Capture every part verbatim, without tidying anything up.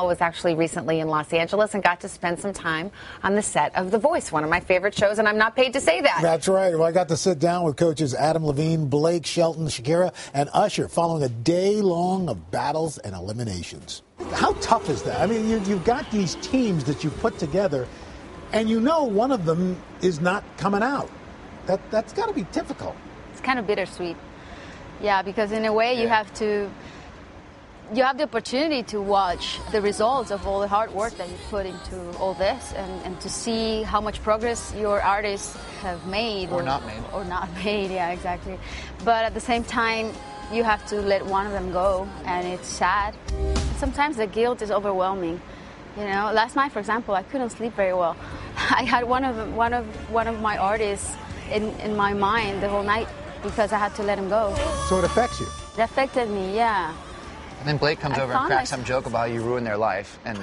Mal was actually recently in Los Angeles and got to spend some time on the set of The Voice, one of my favorite shows, and I'm not paid to say that. That's right. Well, I got to sit down with coaches Adam Levine, Blake Shelton, Shakira, and Usher following a day-long of battles and eliminations. How tough is that? I mean, you, you've got these teams that you put together, and you know one of them is not coming out. That, that's got to be difficult. It's kind of bittersweet. Yeah, because in a way yeah. you have to... You have the opportunity to watch the results of all the hard work that you put into all this and, and to see how much progress your artists have made. Or, or not made. Or not made, yeah, exactly. But at the same time, you have to let one of them go, and it's sad. Sometimes the guilt is overwhelming. You know, last night, for example, I couldn't sleep very well. I had one of, one of, one of my artists in, in my mind the whole night because I had to let him go. So it affects you? It affected me, yeah. And then Blake comes I over and cracks some joke about how you ruined their life, and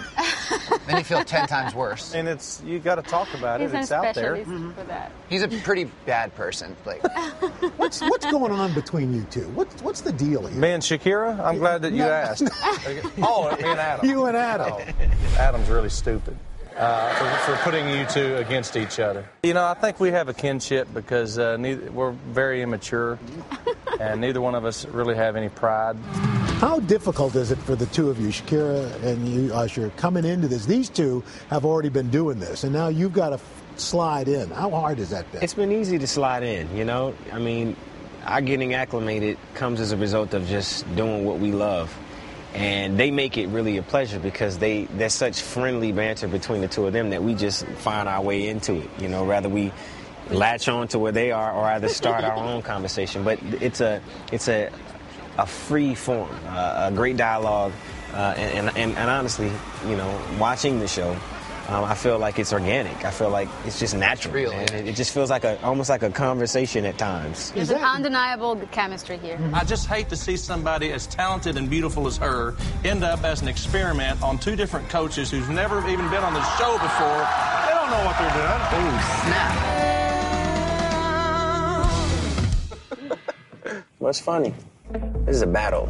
then you feel ten times worse. And it's you got to talk about it. He's it's out there. Mm-hmm. For that. He's a pretty bad person, Blake. what's what's going on between you two? What's what's the deal here? Me and Shakira. I'm glad that you no, asked. No. Oh, me and Adam. You and Adam. Oh, Adam's really stupid uh, for, for putting you two against each other. You know, I think we have a kinship because uh, neither, we're very immature, and neither one of us really have any pride. How difficult is it for the two of you, Shakira and you, Usher, coming into this? These two have already been doing this, and now you've got to slide in. How hard has that been? It's been easy to slide in, you know? I mean, our getting acclimated comes as a result of just doing what we love. And they make it really a pleasure because they there's such friendly banter between the two of them that we just find our way into it, you know, rather we latch on to where they are or either start our own conversation. But it's a it's a... a free form, uh, a great dialogue, uh, and, and, and honestly, you know, watching the show, um, I feel like it's organic. I feel like it's just natural. Real, and it, it just feels like a almost like a conversation at times. There's an undeniable chemistry here. I just hate to see somebody as talented and beautiful as her end up as an experiment on two different coaches who's never even been on the show before. They don't know what they're doing. Ooh, snap. What's funny? This is a battle.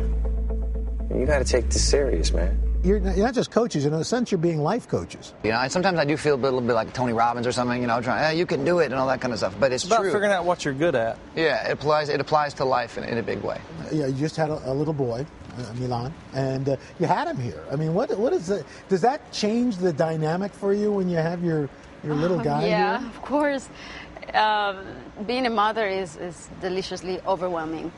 You got to take this serious, man. You're not, you're not just coaches. In a sense, you're being life coaches. You know, and sometimes I do feel a little bit like Tony Robbins or something, you know, trying, hey, you can do it and all that kind of stuff. But it's, it's about true. Figuring out what you're good at. Yeah, it applies, it applies to life in, in a big way. Yeah, you just had a, a little boy, uh, Milan, and uh, you had him here. I mean, what what is that? Does that change the dynamic for you when you have your, your little um, guy yeah, here? Yeah, of course. Um, being a mother is, is deliciously overwhelming.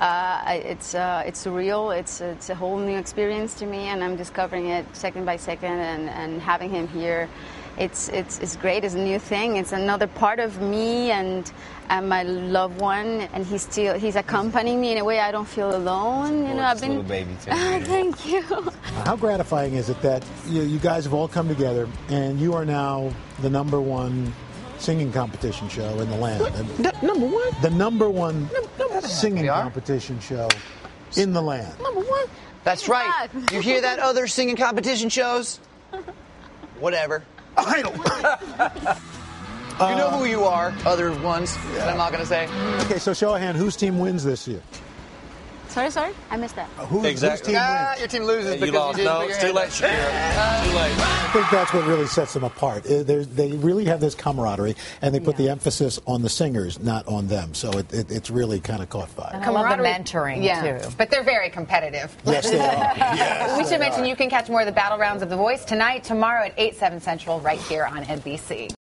Uh, it's uh, it's surreal. It's it's a whole new experience to me, and I'm discovering it second by second. And, and having him here, it's it's it's great. It's a new thing. It's another part of me and and my loved one. And he's still he's accompanying me in a way I don't feel alone. You know, I've been little baby too. Thank you. How gratifying is it that you, you guys have all come together, and you are now the number one singing competition show in the land. The, number one? The number one number singing competition show in the land. Number one? That's right. You hear that, other singing competition shows? Whatever. I don't... You know who you are, other ones, yeah. that I'm not going to say. Okay, so show of hand, whose team wins this year? Sorry, sorry? I missed that. Uh, who's, exactly. Whose team ah, wins? Your team loses yeah, because you lost. You didn't no, it's too late, Shakira. Too late. I think that's what really sets them apart. They're, they really have this camaraderie, and they put yeah. the emphasis on the singers, not on them. So it, it, it's really kind of caught fire. I love the mentoring, yeah. too. But they're very competitive. Yes, they are. Yes, we should mention are. You can catch more of the battle rounds of The Voice tonight, tomorrow at eight, seven Central, right here on N B C.